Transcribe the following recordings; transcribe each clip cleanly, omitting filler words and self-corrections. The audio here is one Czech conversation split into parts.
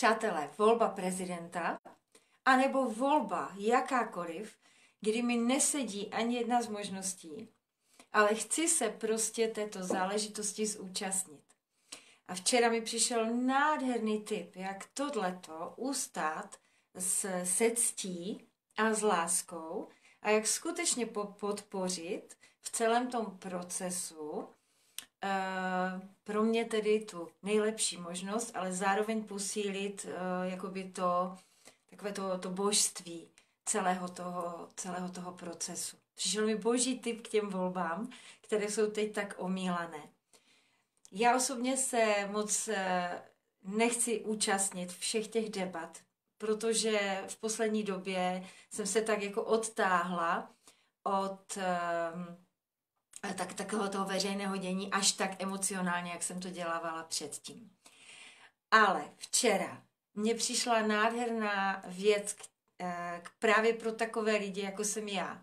Přátelé, volba prezidenta anebo volba jakákoliv, kdy mi nesedí ani jedna z možností, ale chci se prostě této záležitosti zúčastnit. A včera mi přišel nádherný tip, jak tohleto ustát se ctí a s láskou a jak skutečně podpořit v celém tom procesu pro mě tedy tu nejlepší možnost, ale zároveň posílit jakoby takové to božství celého toho procesu. Přišel mi boží tip k těm volbám, které jsou teď tak omílané. Já osobně se moc nechci účastnit všech těch debat, protože v poslední době jsem se tak jako odtáhla od takového toho veřejného dění až tak emocionálně, jak jsem to dělávala předtím. Ale včera mně přišla nádherná věc právě pro takové lidi, jako jsem já.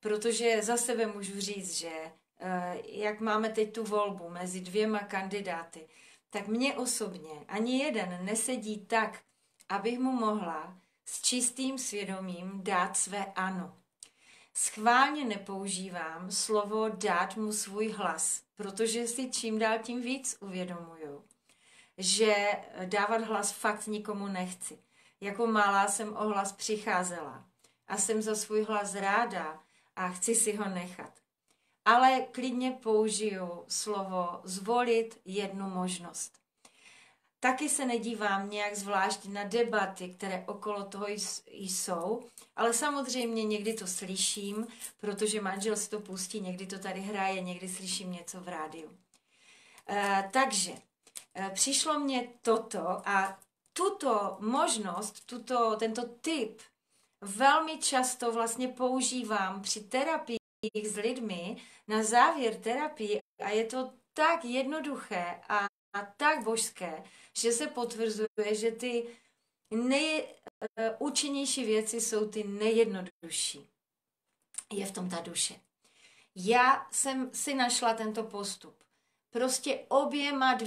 Protože za sebe můžu říct, že jak máme teď tu volbu mezi dvěma kandidáty, tak mně osobně ani jeden nesedí tak, abych mu mohla s čistým svědomím dát své ano. Schválně nepoužívám slovo dát mu svůj hlas, protože si čím dál tím víc uvědomuju, že dávat hlas fakt nikomu nechci. Jako malá jsem o hlas přicházela a jsem za svůj hlas ráda a chci si ho nechat. Ale klidně použiju slovo zvolit jednu možnost. Taky se nedívám nějak zvlášť na debaty, které okolo toho jsou, ale samozřejmě někdy to slyším, protože manžel si to pustí, někdy to tady hraje, někdy slyším něco v rádiu. Takže přišlo mně toto a tuto možnost, tento typ velmi často vlastně používám při terapii s lidmi na závěr terapii a je to tak jednoduché a tak božské, že se potvrzuje, že ty nejúčinnější věci jsou ty nejjednodušší. Je v tom ta duše. Já jsem si našla tento postup. Prostě oběma,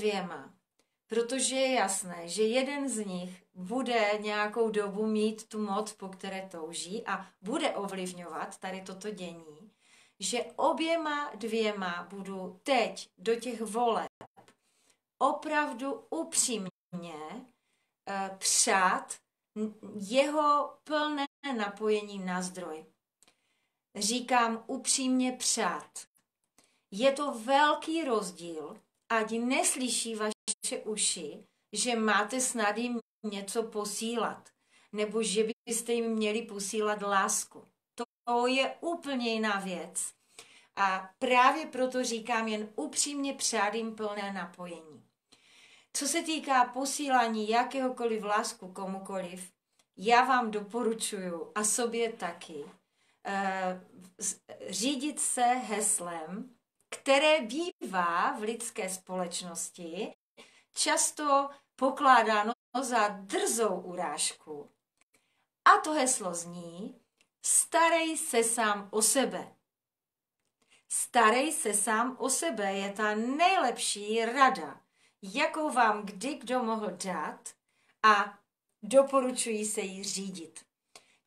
protože je jasné, že jeden z nich bude nějakou dobu mít tu moc, po které touží a bude ovlivňovat tady toto dění, že oběma budu teď do těch voleb opravdu upřímně přát jeho plné napojení na zdroj. Říkám upřímně přát. Je to velký rozdíl, ať neslyší vaše uši, že máte snad jim něco posílat, nebo že byste jim měli posílat lásku. To je úplně jiná věc. A právě proto říkám jen upřímně přát jim plné napojení. Co se týká posílání jakéhokoliv lásku komukoliv, já vám doporučuji a sobě taky řídit se heslem, které bývá v lidské společnosti často pokládáno za drzou urážku. A to heslo zní: starej se sám o sebe. Starej se sám o sebe je ta nejlepší rada, jakou vám kdy kdo mohl dát, a doporučuji se jí řídit.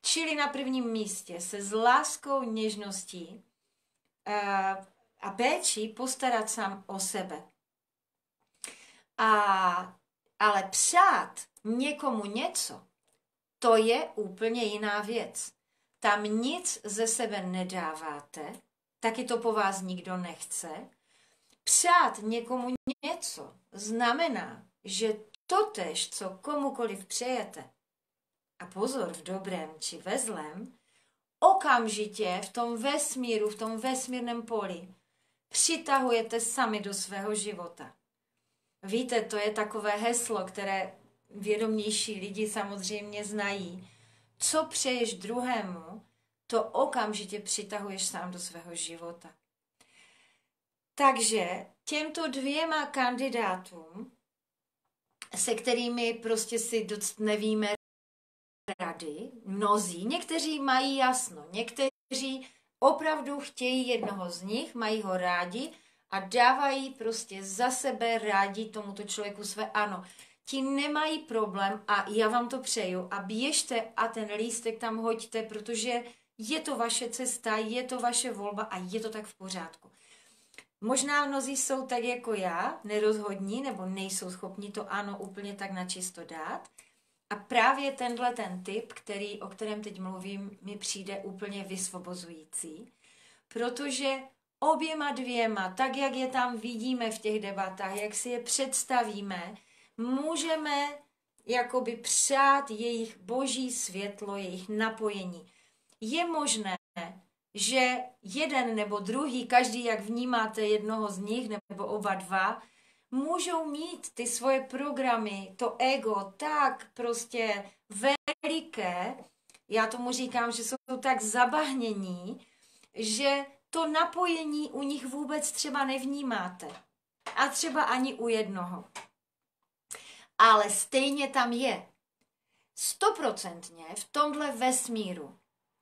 Čili na prvním místě se s láskou, něžností a péčí postarat sám o sebe. Ale přát někomu něco, to je úplně jiná věc. Tam nic ze sebe nedáváte, taky to po vás nikdo nechce. Přát někomu něco znamená, že totéž, co komukoliv přejete, a pozor, v dobrém či ve zlém, okamžitě v tom vesmíru, v tom vesmírném poli přitahujete sami do svého života. Víte, to je takové heslo, které vědomější lidi samozřejmě znají. Co přeješ druhému, to okamžitě přitahuješ sám do svého života. Takže těmto dvěma kandidátům, se kterými prostě si dost nevíme rady, mnozí, někteří mají jasno, někteří opravdu chtějí jednoho z nich, mají ho rádi a dávají prostě za sebe rádi tomuto člověku své ano. ti nemají problém a já vám to přeju a běžte a ten lístek tam hoďte, protože je to vaše cesta, je to vaše volba a je to tak v pořádku. Možná mnozí jsou tak jako já, nerozhodní nebo nejsou schopni to ano úplně tak načisto dát. A právě tenhle ten tip, o kterém teď mluvím, mi přijde úplně vysvobozující, protože oběma dvěma, tak jak je tam vidíme v těch debatách, jak si je představíme, můžeme jakoby přát jejich boží světlo, jejich napojení. Je možné, že jeden nebo druhý, každý, jak vnímáte jednoho z nich nebo oba dva, můžou mít ty svoje programy, to ego tak prostě veliké, já tomu říkám, že jsou tak zabahnění, že to napojení u nich vůbec třeba nevnímáte. A třeba ani u jednoho. Ale stejně tam je. 100% v tomhle vesmíru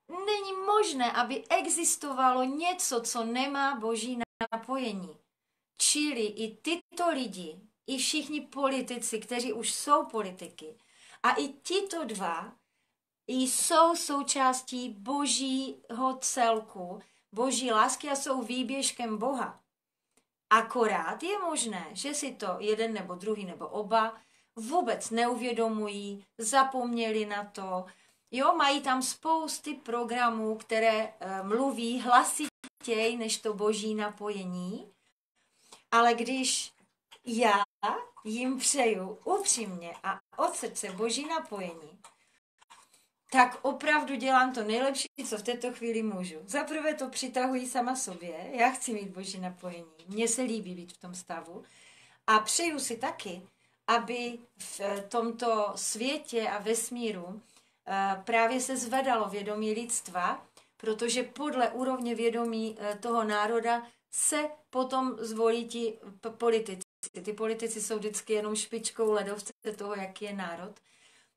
není možné, aby existovalo něco, co nemá boží napojení. Čili i tyto lidi, i všichni politici, kteří už jsou politiky, a i tito dva jsou součástí božího celku, boží lásky a jsou výběžkem Boha. Akorát je možné, že si to jeden nebo druhý nebo oba vůbec neuvědomují, zapomněli na to. Jo, mají tam spousty programů, které mluví hlasitěji než to boží napojení. Ale když já jim přeju upřímně a od srdce boží napojení, tak opravdu dělám to nejlepší, co v této chvíli můžu. Za prvé to přitahuji sama sobě, já chci mít boží napojení, mně se líbí být v tom stavu a přeju si taky, aby v tomto světě a vesmíru právě se zvedalo vědomí lidstva, protože podle úrovně vědomí toho národa se potom zvolí ti politici. Ty politici jsou vždycky jenom špičkou ledovce toho, jaký je národ.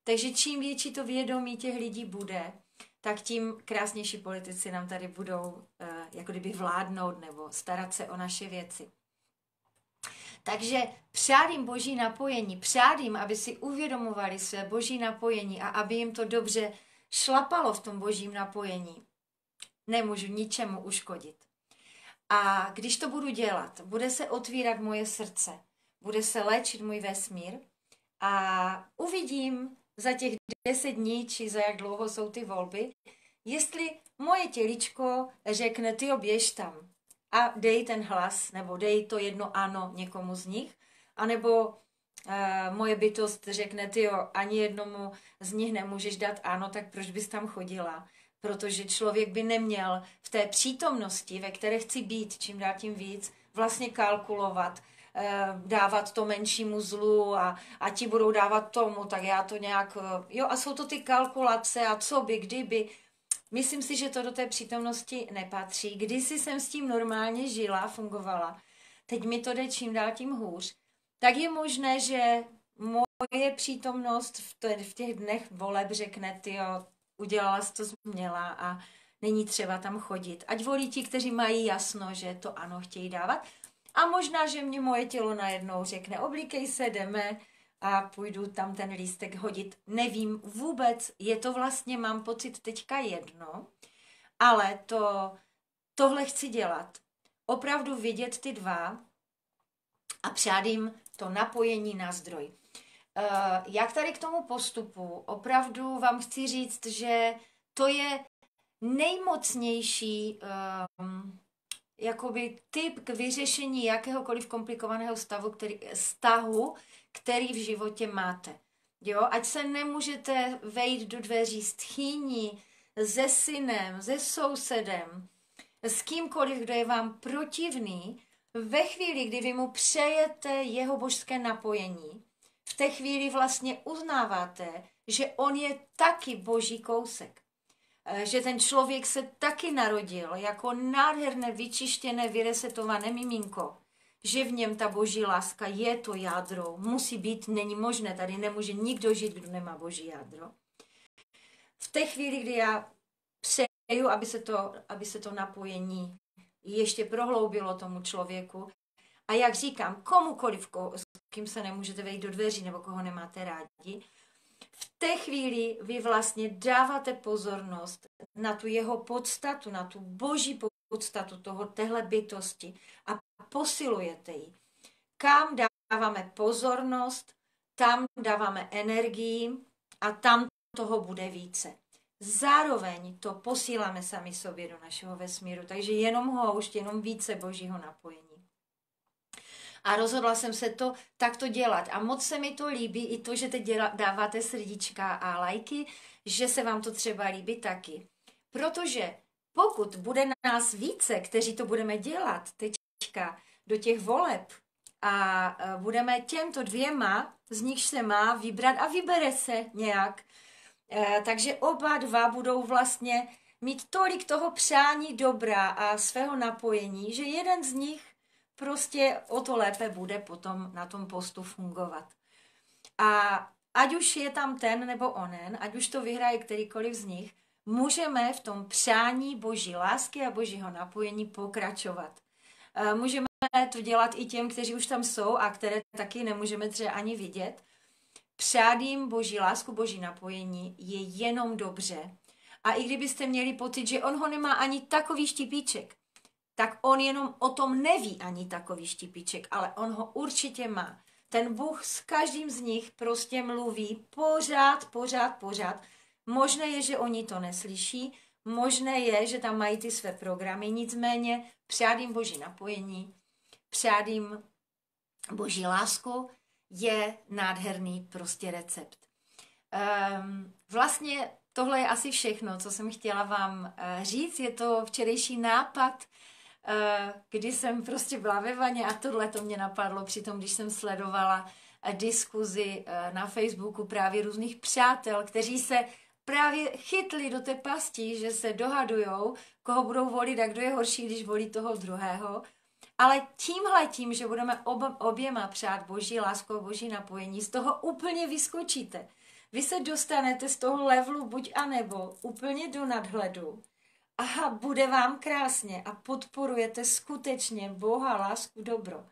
Takže čím větší to vědomí těch lidí bude, tak tím krásnější politici nám tady budou jako kdyby vládnout nebo starat se o naše věci. Takže přát jim boží napojení, přát jim, aby si uvědomovali své boží napojení a aby jim to dobře šlapalo v tom božím napojení. Nemůžu ničemu uškodit. A když to budu dělat, bude se otvírat moje srdce, bude se léčit můj vesmír a uvidím za těch 10 dní, či za jak dlouho jsou ty volby, jestli moje těličko řekne, tyjo, běž tam a dej ten hlas, nebo dej to jedno ano někomu z nich, anebo moje bytost řekne, tyjo, ani jednomu z nich nemůžeš dát ano, tak proč bys tam chodila? Protože člověk by neměl v té přítomnosti, ve které chci být, čím dál tím víc, vlastně kalkulovat, dávat to menšímu zlu a ti budou dávat tomu, tak já to nějak... Jo, a jsou to ty kalkulace a co by, kdyby. Myslím si, že to do té přítomnosti nepatří. Kdysi jsem s tím normálně žila, fungovala. Teď mi to jde čím dál tím hůř. Tak je možné, že moje přítomnost v těch dnech voleb řekne, tyjo, udělala jsi to, co měla a není třeba tam chodit. Ať volí ti, kteří mají jasno, že to ano chtějí dávat. A možná, že mě moje tělo najednou řekne, oblíkej se, jdeme a půjdu tam ten lístek hodit. Nevím vůbec, je to vlastně, mám pocit, teďka jedno, ale tohle chci dělat. Opravdu vidět ty dva a přát jim to napojení na zdroj. Jak tady k tomu postupu, opravdu vám chci říct, že to je nejmocnější jakoby typ k vyřešení jakéhokoliv komplikovaného stavu, který v životě máte. Jo? Ať se nemůžete vejít do dveří s tchýní, se synem, se sousedem, s kýmkoliv, kdo je vám protivný, ve chvíli, kdy vy mu přejete jeho božské napojení, v té chvíli vlastně uznáváte, že on je taky boží kousek. Že ten člověk se taky narodil jako nádherné, vyčištěné, vyresetované miminko. Že v něm ta boží láska je to jádro. Musí být, není možné, tady nemůže nikdo žít, kdo nemá boží jádro. V té chvíli, kdy já přeju, aby se to napojení ještě prohloubilo tomu člověku, A jak říkám, komukoliv, s kým se nemůžete vejít do dveří nebo koho nemáte rádi, v té chvíli vy vlastně dáváte pozornost na tu jeho podstatu, na tu boží podstatu téhle bytosti a posilujete ji. Kam dáváme pozornost, tam dáváme energii a tam toho bude více. Zároveň to posíláme sami sobě do našeho vesmíru, takže jenom houšť, jenom více božího napojení. A rozhodla jsem se to takto dělat. A moc se mi to líbí, i to, že teď dáváte srdíčka a lajky, že se vám to třeba líbí taky. Protože pokud bude nás více, kteří to budeme dělat teďka do těch voleb a budeme těmto dvěma, z nichž se má vybrat a vybere se nějak, takže oba dva budou vlastně mít tolik toho přání dobra a svého napojení, že jeden z nich prostě o to lépe bude potom na tom postu fungovat. A ať už je tam ten nebo onen, ať už to vyhraje kterýkoliv z nich, můžeme v tom přání boží lásky a božího napojení pokračovat. Můžeme to dělat i těm, kteří už tam jsou a které taky nemůžeme třeba ani vidět. Přát jim boží lásku, boží napojení je jenom dobře. A i kdybyste měli pocit, že on ho nemá ani takový štípíček, tak on jenom o tom neví ani takový štípíček, ale on ho určitě má. Ten Bůh s každým z nich prostě mluví pořád. Možné je, že oni to neslyší, možné je, že tam mají ty své programy, nicméně přát jim boží napojení, přát jim boží lásku je nádherný prostě recept. Vlastně tohle je asi všechno, co jsem chtěla vám říct. Je to včerejší nápad, kdy jsem prostě byla ve vaně a tohle to mě napadlo přitom, když jsem sledovala diskuzi na Facebooku právě různých přátel, kteří se právě chytli do té pasti, že se dohadujou, koho budou volit a kdo je horší, když volí toho druhého. Ale tímhletím, že budeme oběma přát boží lásku a boží napojení, z toho úplně vyskočíte. Vy se dostanete z toho levelu buď a nebo úplně do nadhledu. Aha, bude vám krásně a podporujete skutečně Boha, lásku, dobro.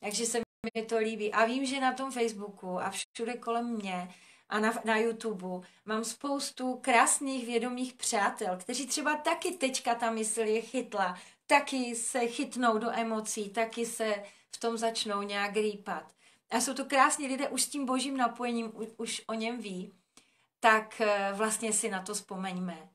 Takže se mi to líbí. A vím, že na tom Facebooku a všude kolem mě a na YouTube mám spoustu krásných vědomých přátel, kteří třeba taky teďka ta mysl je chytla, taky se chytnou do emocí, taky se v tom začnou nějak rýpat. A jsou to krásní lidé, už s tím božím napojením, už o něm ví, tak vlastně si na to vzpomeňme.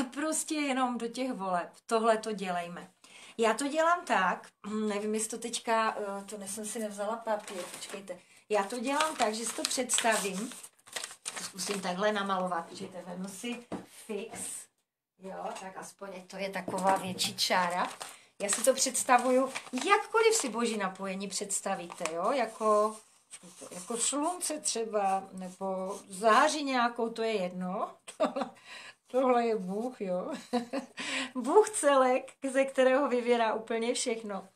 A prostě jenom do těch voleb. Tohle to dělejme. Já to dělám tak, nevím, jestli to teďka, to jsem si nevzala papír, počkejte. Já to dělám tak, že si to představím. To zkusím takhle namalovat, počkejte, vezmu si fix. Jo, tak aspoň to je taková větší čára. Já si to představuju, jakkoliv si boží napojení představíte, jo, jako slunce třeba, nebo září nějakou, to je jedno. Tohle je Bůh, jo. Bůh celek, ze kterého vyvěrá úplně všechno.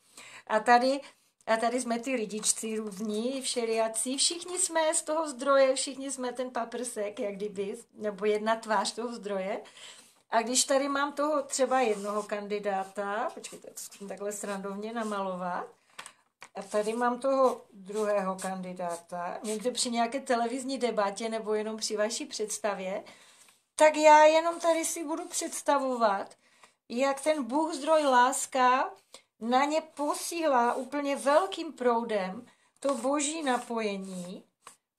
A tady jsme ty lidičci různí, všelijací. Všichni jsme z toho zdroje, všichni jsme ten paprsek, jak kdyby, nebo jedna tvář toho zdroje. A když tady mám toho třeba jednoho kandidáta, počkejte, to zkusím takhle srandovně namalovat, a tady mám toho druhého kandidáta, někde při nějaké televizní debatě nebo jenom při vaší představě, tak já jenom tady si budu představovat, jak ten Bůh zdroj láska na ně posílá úplně velkým proudem to boží napojení.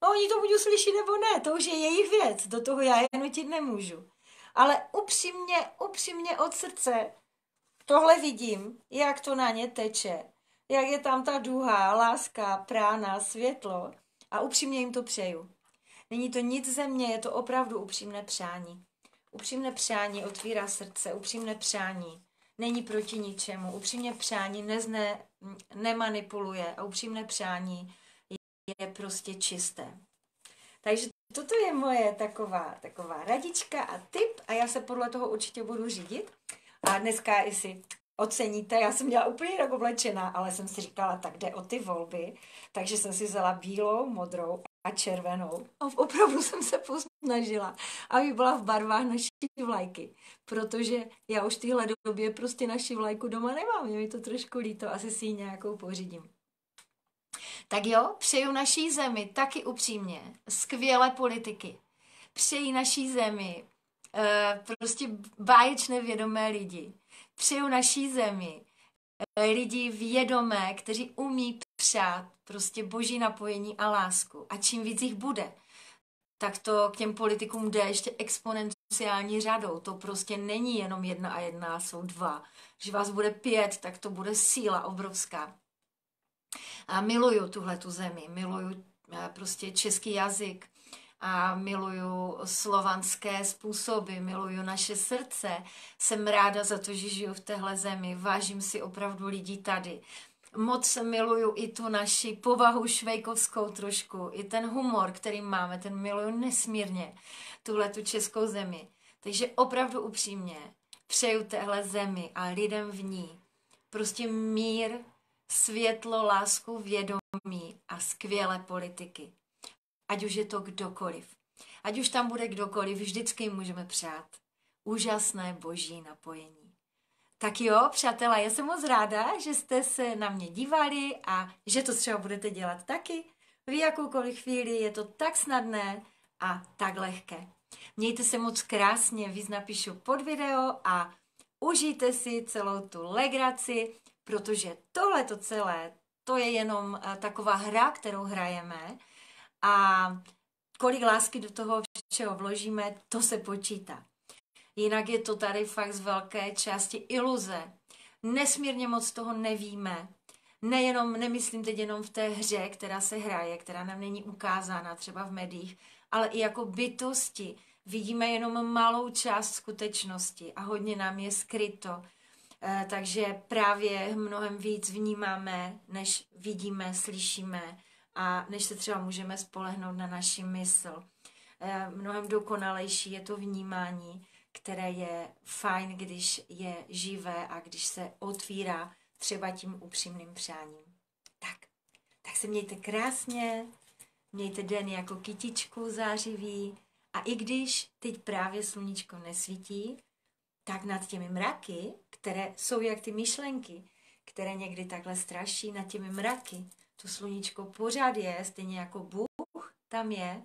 No oni to buď uslyší nebo ne, to už je jejich věc, do toho já je nutit nemůžu. Ale upřímně od srdce tohle vidím, jak to na ně teče, jak je tam ta duha, láska, prána, světlo a upřímně jim to přeju. Není to nic ze mě, je to opravdu upřímné přání. Upřímné přání otvírá srdce, upřímné přání není proti ničemu, upřímné přání nemanipuluje a upřímné přání je prostě čisté. Takže toto je moje taková radička a tip a já se podle toho určitě budu řídit. A dneska, jestli oceníte, já jsem měla úplně jinak oblečená, ale jsem si říkala, tak jde o ty volby, takže jsem si vzala bílou, modrou a červenou. A opravdu jsem se posnažila, aby byla v barvách naší vlajky, protože já už v téhle době prostě naši vlajku doma nemám, mě to trošku líto, asi si ji nějakou pořídím. Tak jo, přeju naší zemi taky upřímně skvělé politiky. Přeji naší zemi prostě báječné vědomé lidi. Přeju naší zemi lidi vědomé, kteří umí přát prostě boží napojení a lásku. A čím víc jich bude, tak to k těm politikům jde ještě exponenciální řadou. To prostě není jenom 1 a 1, jsou 2. Když vás bude 5, tak to bude síla obrovská. A miluju tuhletu zemi, miluju prostě český jazyk a miluju slovanské způsoby, miluju naše srdce. Jsem ráda za to, že žiju v téhle zemi, vážím si opravdu lidí tady. Moc miluju i tu naši povahu švejkovskou trošku, i ten humor, který máme, ten miluju nesmírně, tuhletu českou zemi. Takže opravdu upřímně přeju téhle zemi a lidem v ní prostě mír, světlo, lásku, vědomí a skvělé politiky. Ať už je to kdokoliv. Ať už tam bude kdokoliv, vždycky jim můžeme přát úžasné boží napojení. Tak jo, přátelé, já jsem moc ráda, že jste se na mě dívali a že to třeba budete dělat taky. V jakoukoliv chvíli je to tak snadné a tak lehké. Mějte se moc krásně, víc napíšu pod video a užijte si celou tu legraci, protože tohle to celé, to je jenom taková hra, kterou hrajeme a kolik lásky do toho všeho vložíme, to se počítá. Jinak je to tady fakt z velké části iluze. Nesmírně moc toho nevíme. Nejenom, nemyslím teď jenom v té hře, která se hraje, která nám není ukázána třeba v médiích, ale i jako bytosti vidíme jenom malou část skutečnosti a hodně nám je skryto. Takže právě mnohem víc vnímáme, než vidíme, slyšíme a než se třeba můžeme spolehnout na naši mysl. Mnohem dokonalejší je to vnímání, které je fajn, když je živé a když se otvírá třeba tím upřímným přáním. Tak se mějte krásně, mějte den jako kytičku zářivý a i když teď právě sluníčko nesvítí, tak nad těmi mraky, které jsou jak ty myšlenky, které někdy takhle straší, nad těmi mraky, to sluníčko pořád je, stejně jako Bůh tam je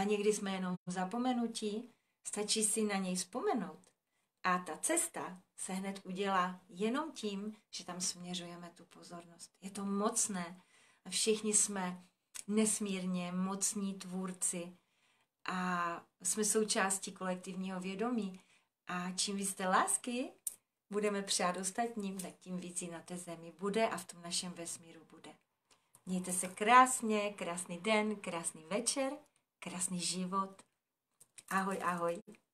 a někdy jsme jenom zapomenutí, stačí si na něj vzpomenout a ta cesta se hned udělá jenom tím, že tam směřujeme tu pozornost. Je to mocné a všichni jsme nesmírně mocní tvůrci a jsme součástí kolektivního vědomí a čím víc té lásky budeme přát ostatním, tak tím víc na té zemi bude a v tom našem vesmíru bude. Mějte se krásně, krásný den, krásný večer, krásný život. Ahoj, ahoj.